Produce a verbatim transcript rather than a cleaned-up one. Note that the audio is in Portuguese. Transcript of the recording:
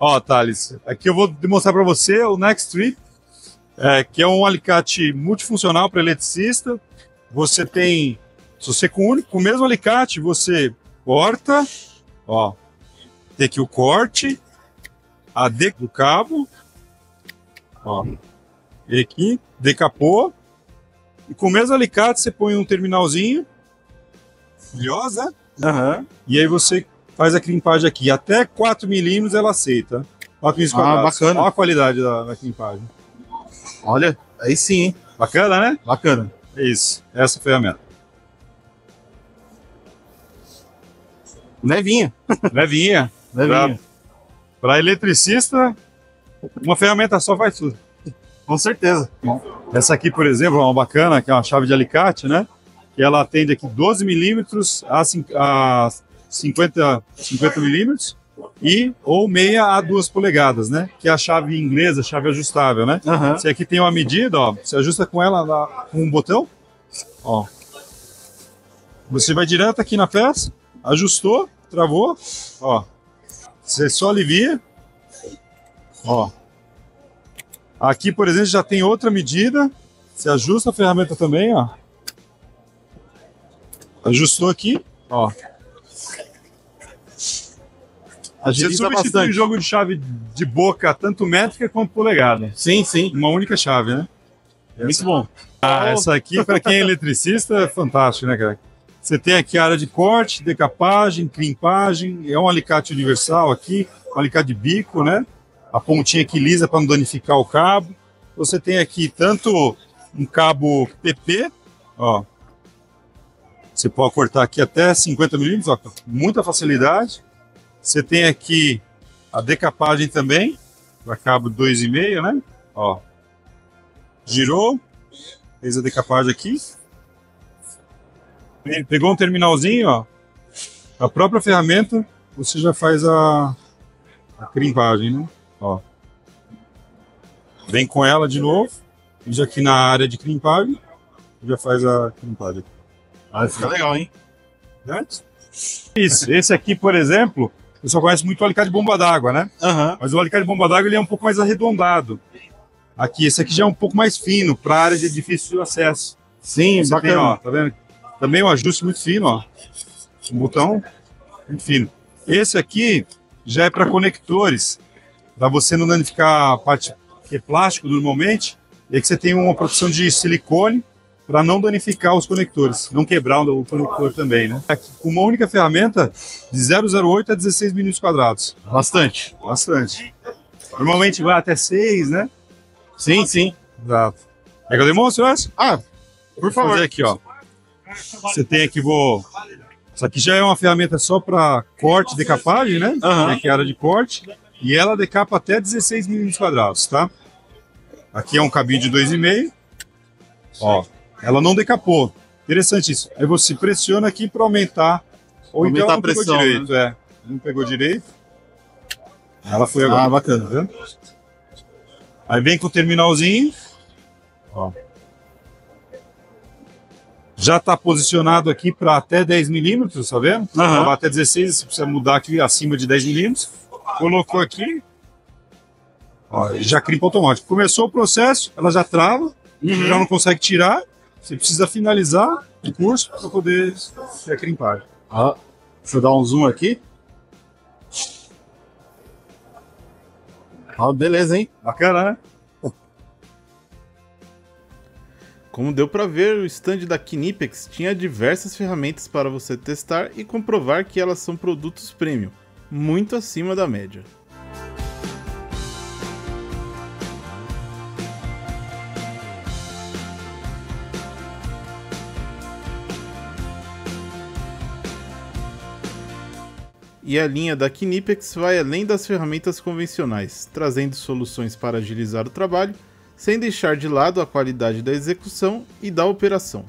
Ó, Thales, aqui eu vou demonstrar para você o Next Trip, é, que é um alicate multifuncional para eletricista. Você tem, se você com o, único, com o mesmo alicate, você corta, ó, tem aqui o corte, a de, do cabo, ó, e aqui, decapou, e com o mesmo alicate você põe um terminalzinho, filhosa, uhum. E aí você faz a crimpagem aqui, até quatro milímetros ela aceita. quatro milímetros quadrados. Ah, bacana. Olha a qualidade da, da crimpagem. Olha, aí sim, hein? Bacana, né? Bacana. É isso, essa foi a meta. Levinha. Levinha. Levinha. Para eletricista, uma ferramenta só faz tudo. Com certeza. Bom. Essa aqui, por exemplo, é uma bacana, que é uma chave de alicate, né? Que ela atende aqui doze milímetros a cinquenta milímetros e ou meia a duas polegadas, né? Que é a chave inglesa, chave ajustável, né? Uhum. Você aqui tem uma medida, ó, você ajusta com ela na, com um botão, ó. Você vai direto aqui na peça, ajustou, travou, ó. Você só alivia, ó. Aqui, por exemplo, já tem outra medida, você ajusta a ferramenta também, ó. Ajustou aqui, ó. Você substitui o jogo de chave de boca, tanto métrica quanto polegada. Sim, sim. Uma única chave, né? É muito bom. Ah, essa aqui, para quem é eletricista, é fantástico, né, cara? Você tem aqui a área de corte, decapagem, crimpagem, é um alicate universal aqui, um alicate de bico, né? A pontinha aqui lisa para não danificar o cabo. Você tem aqui tanto um cabo P P, ó. Você pode cortar aqui até cinquenta milímetros, ó, com muita facilidade. Você tem aqui a decapagem também, para cabo dois e meio, né? Ó, girou, fez a decapagem aqui. Pegou um terminalzinho, ó. A própria ferramenta, você já faz a, a crimpagem, né? Ó. Vem com ela de novo, já aqui na área de crimpagem, já faz a crimpagem. Ah, fica legal, hein? Isso. Esse aqui, por exemplo, o pessoal conhece muito o alicate de bomba d'água, né? Uhum. Mas o alicate de bomba d'água ele é um pouco mais arredondado. Aqui, esse aqui já é um pouco mais fino, para áreas de difícil acesso. Sim, você bacana. Tem, ó, tá vendo? Também um ajuste muito fino, ó. Um botão muito fino. Esse aqui já é para conectores, para você não danificar a parte que é plástico normalmente, e que você tem uma produção de silicone, para não danificar os conectores, não quebrar o conector também, né? Aqui, com uma única ferramenta, de zero vírgula zero oito a dezesseis milímetros quadrados. Bastante. Bastante. Normalmente vai até seis, né? Sim, sim. Exato. É que eu demonstro essa? Ah, por favor. Vou fazer aqui, ó. Você tem aqui, vou... Isso aqui já é uma ferramenta só para corte, decapagem, né? Uhum. Tem aqui a área de corte. E ela decapa até dezesseis milímetros quadrados, tá? Aqui é um cabinho de dois e meio. Ó. Ela não decapou. Interessante isso. Aí você pressiona aqui para aumentar. Ou aumentar então ela não pegou pressão, direito. Né? É. Não pegou direito. Ela foi agora. Ah, bacana. Tá vendo? Aí vem com o terminalzinho. Ó. Já está posicionado aqui para até dez milímetros, tá vendo? Uhum. Até dezesseis, se precisa mudar aqui acima de dez milímetros. Colocou aqui. Ó, já crimpa automático. Começou o processo, ela já trava. Uhum. Já não consegue tirar. Você precisa finalizar o curso para poder se acrimpar. Ah, deixa eu dar um zoom aqui. Ah, beleza, hein? Bacana, né? Como deu para ver, o stand da Knipex tinha diversas ferramentas para você testar e comprovar que elas são produtos premium, muito acima da média. E a linha da Knipex vai além das ferramentas convencionais, trazendo soluções para agilizar o trabalho, sem deixar de lado a qualidade da execução e da operação.